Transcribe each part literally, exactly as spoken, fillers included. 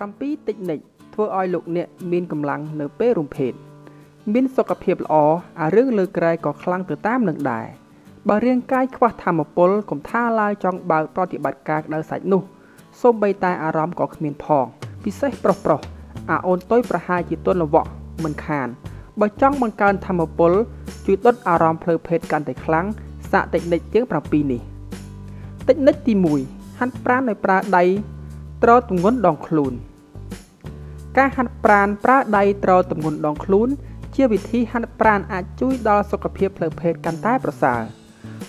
สิบเจ็ด เทคนิค ធ្វើឲ្យលោកអ្នកមានកម្លាំងនៅពេលរំភេត ហាត់ប្រាណដោយប្រើដៃត្រទំងន់ដងខ្លួនការហាត់ប្រាណប្រើដៃត្រទំងន់ដងខ្លួនជាវិធីហាត់ប្រាណអាចជួយដល់សុខភាពផ្លូវភេទកាន់តែប្រសើរ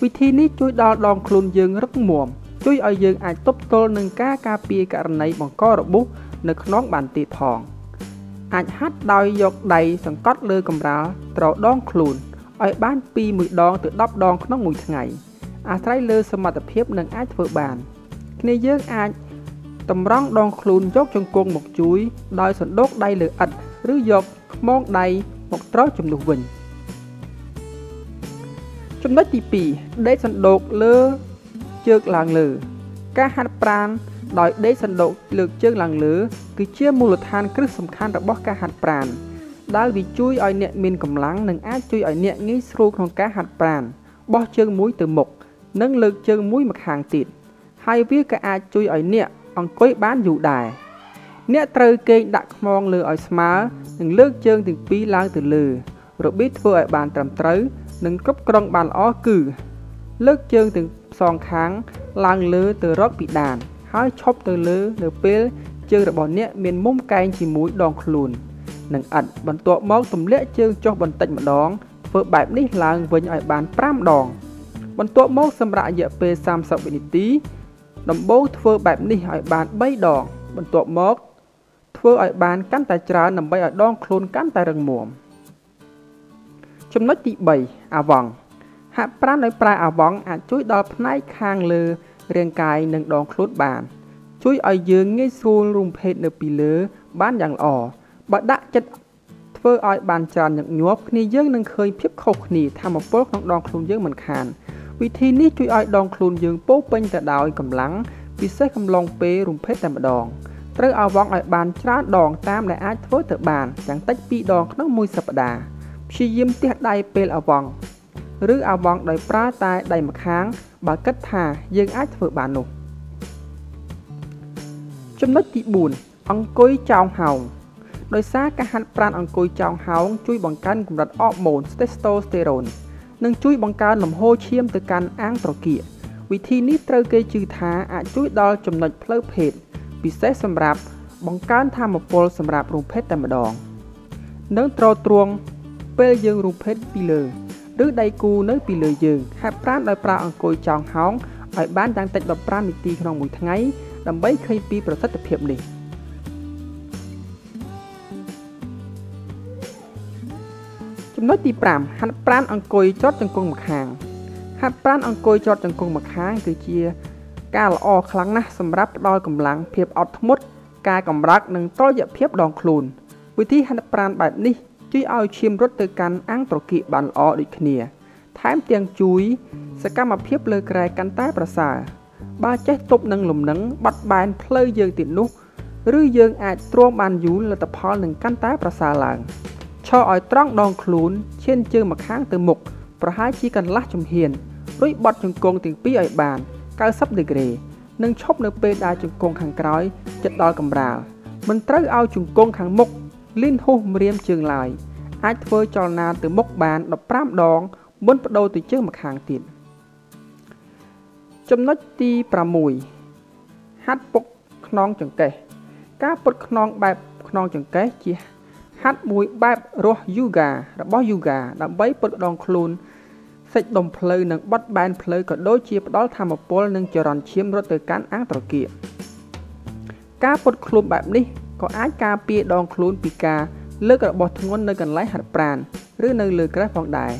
វិធីនេះជួយដល់ដងខ្លួនយើងរឹងមាំជួយឲ្យយើងអាចទប់ទល់នឹងការការពារករណីបង្កររបួសនៅក្នុងបានទីផងអាចហាត់ដោយយកដៃសង្កត់លើកម្រាលត្រដងខ្លួនឲ្យបាន គ្នាយើងអាចតម្រង់ដងខ្លួនយកចង្គង់មកជួយដោយសន្ទុកដៃលើឥដ្ឋឬយកខ្មងដៃមកត្រោះចំនួនវិញចំណុចទី ពីរ ហើយវាក៏អាចជួយឲ្យអ្នកអង្គុយបានយូរដែរអ្នកត្រូវគេងដាក់ខ្មងលើឲ្យស្មើនិងលើកជើងទាំងពីរឡើងទៅលើរបៀបធ្វើឲ្យបានត្រឹមត្រូវនិងគ្រប់គ្រងបានល្អគឺលើកជើងទាំងសងខាងឡើងលើទៅរកពីដានហើយឈប់ទៅលើនៅពេលជើងរបស់អ្នកមានមុំកែងជាមួយដងខ្លួននឹងឥដ្ឋបន្ទាប់មកទម្លាក់ជើងចុះបន្តិចម្ដងធ្វើបែបនេះឡើងវិញឲ្យបាន ប្រាំ ដង បន្ទាប់មកសម្រាប់រយៈពេល សាមសិប នាទីបន្ទាប់មកធ្វើឲ្យបានកាន់តែច្រើនដើម្បីឲ្យដងខ្លួនកាន់តែរឹងមាំចំណុចទី បី អាវ៉ង់ហាត់ប្រាណដោយប្រើអាវ៉ង់អាចជួយដល់ផ្នែកខាងលើរាងកាយនិងដងខ្លួនបានជួយឲ្យយើងងាយស្រួលរំភេតនៅពីលើបានយ៉ាងល្អបើដាក់ចិត្តធ្វើឲ្យបានច្រើនញឹកញាប់គ្នាយើងនឹងឃើញភាពខុសគ្នាថាមពលក្នុងដងខ្លួនយើងមិនខាន វិធីនេះជួយឲ្យដងខ្លួនយើងពោពេញទៅដោយកម្លាំងពិសេសកំឡុងពេលរំភេតតែម្ដងត្រូវអាវ៉ង់ឲ្យបានច្រើនដងតាមដែលអាចធ្វើទៅបានយ៉ាងតិច ពីរ ដងក្នុងមួយសប្ដាហ៍ព្យាយាមទះដៃពេលអាវ៉ង់ឬអាវ៉ង់ដោយប្រើតែដៃម្ខាងបើគិតថាយើងអាចធ្វើបាននោះចំណុចទី នឹងជួយបង្កើនលំហឈាមទៅកាន់អាងត្រគាកវិធីនេះត្រូវគេជឿថាអាចជួយដល់ចំណុចផ្លូវភេទពិសេសសម្រាប់បង្កើនថាមពលសម្រាប់រំភេតតែម្ដង ចំណុចទី 5 ហាត់ប្រាណអង្គុយចតជង្គង់ម្ខាងហាត់ប្រាណអង្គុយចតជង្គង់ម្ខាងគឺជាការល្អខ្លាំងណាស់សម្រាប់ផ្ដល់កម្លាំងភាពអត់ធ្មត់ការកម្រើកនិងតុល្យភាពដងខ្លួនវិធីហាត់ប្រាណបែបនេះជួយឲ្យឈាមរត់ទៅកាន់អាងត្រគាកបានល្អដូចគ្នាថែមទាំងជួយសកម្មភាពលើក្រែកាន់តែប្រសើរបើចេះទប់នឹងលំនឹងបត់បែនផ្លូវយើងទៀតនោះឬយើងអាចទ្រាំដងខ្លួន ឈរឲ្យត្រង់ដងខ្លួនឈានជើងម្ខាងទៅមុខប្រហែលជាកន្លះចំហៀនរួចបត់ជង្គង់ទាំងពីរឲ្យបាន 90 ដឺក្រេនឹងឈប់នៅពេលដែលជង្គង់ខាងក្រោយជិតដល់កម្រាលមិនត្រូវឲ្យជង្គង់ខាងមុខលៀនហុះម្រាមជើងឡើយអាចធ្វើចលនាទៅមុខបាន ដប់ប្រាំ ដងមុនបដូរទៅជើងម្ខាងទៀតចំណុចទី 6 ហាត់ពុកខ្នងចង្កេះការពុកខ្នងបែបខ្នងចង្កេះជា ហាត់មួយបែបរបស់យូហ្គារបស់យូហ្គាដើម្បីពត់ដងខ្លួនសាច់ដុំភ្លៅនិងបត់បែនភ្លើកដោជាផ្ដល់ថាមពលនិងចរន្តឈាមរត់ទៅកាន់អាងត្រគាកការពត់ខ្លួនបែបនេះក៏អាចការពារដងខ្លួនពីការលើករបស់ធ្ងន់នៅកន្លែងហាត់ប្រាណឬនៅលើក្រែផងដែរ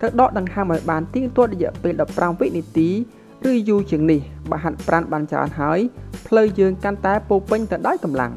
ត្រូវដកដង្ហើមឲ្យបានទៀងទាត់រយៈពេល ដប់ប្រាំ វិនាទីឬយូរជាងនេះបើហាត់ប្រាណបានច្រើនហើយផ្លូវយើងកាន់តែពោពេញទៅដោយកម្លាំង